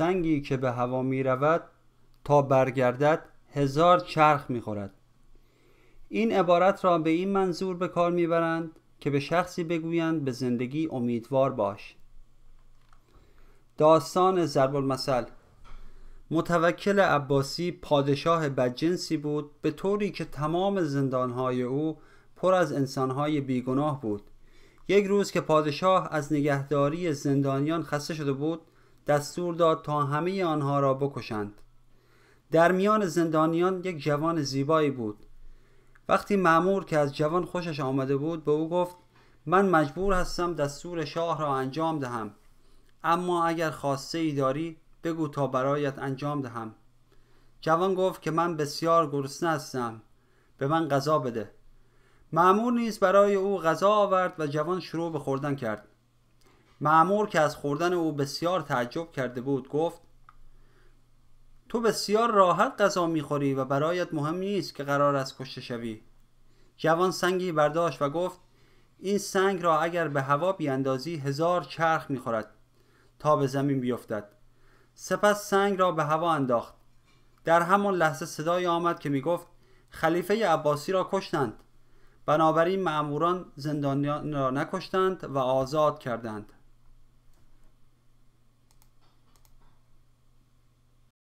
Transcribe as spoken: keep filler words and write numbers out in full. سنگی که به هوا می رود تا برگردد هزار چرخ می خورد. این عبارت را به این منظور به کار می برند که به شخصی بگویند به زندگی امیدوار باش. داستان ضرب المثل. متوکل عباسی پادشاه بدجنسی بود، به طوری که تمام زندانهای او پر از انسانهای بیگناه بود. یک روز که پادشاه از نگهداری زندانیان خسته شده بود، دستور داد تا همه آنها را بکشند. در میان زندانیان یک جوان زیبایی بود. وقتی مأمور که از جوان خوشش آمده بود به او گفت: من مجبور هستم دستور شاه را انجام دهم، اما اگر خواسته ای داری بگو تا برایت انجام دهم. جوان گفت که من بسیار گرسنه هستم، به من غذا بده. مأمور نیز برای او غذا آورد و جوان شروع به خوردن کرد. مأمور که از خوردن او بسیار تعجب کرده بود گفت: تو بسیار راحت غذا میخوری و برایت مهم نیست که قرار است کشته شوی. جوان سنگی برداشت و گفت: این سنگ را اگر به هوا بیاندازی هزار چرخ میخورد تا به زمین بیفتد. سپس سنگ را به هوا انداخت. در همان لحظه صدای آمد که میگفت: خلیفه عباسی را کشتند. بنابراین مأموران زندانیان را نکشتند و آزاد کردند.